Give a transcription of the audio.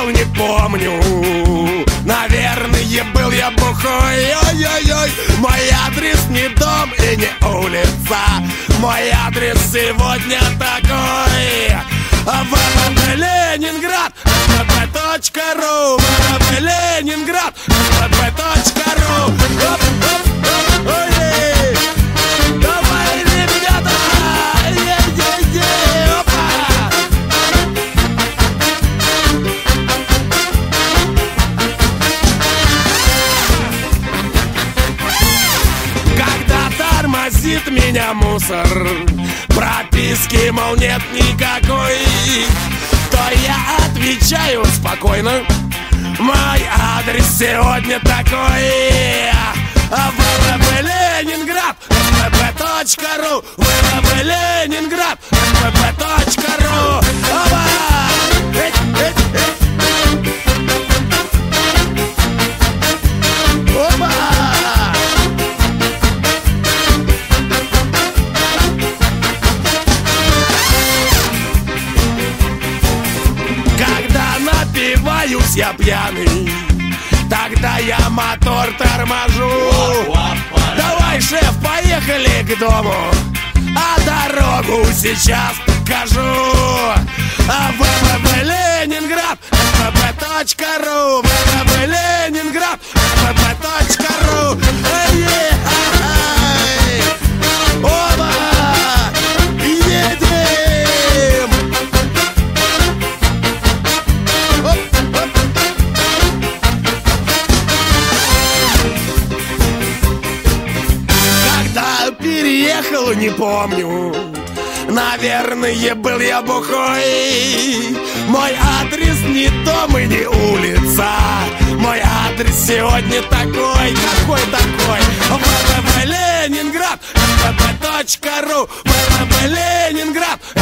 ехал, не помню. Наверное, был я бухой. Ой-ой-ой. Мой адрес не дом и не улица. Мой адрес сегодня такой. ВВП Ленинград, ВВП.ру, ВВП Ленинград, ВВП.ру. Тормозит меня мусор, прописки, мол, нет никакой, то я отвечаю спокойно, мой адрес сегодня такой. ВВП Ленинград, ВВП.ру, ВВП Ленинград, ВВП.ру. Напиваюсь я пьяный, тогда я мотор торможу. Давай, шеф, поехали к дому, а дорогу сейчас покажу. ВВП Ленинград, ВВП.ру, ВВП Ленинград, ВВП.ру. Переехал, не помню. Наверное, был я бухой. Мой адрес не дом и не улица. Мой адрес сегодня такой, такой. ВВП Ленинград, ВВП.ру, ВВП Ленинград.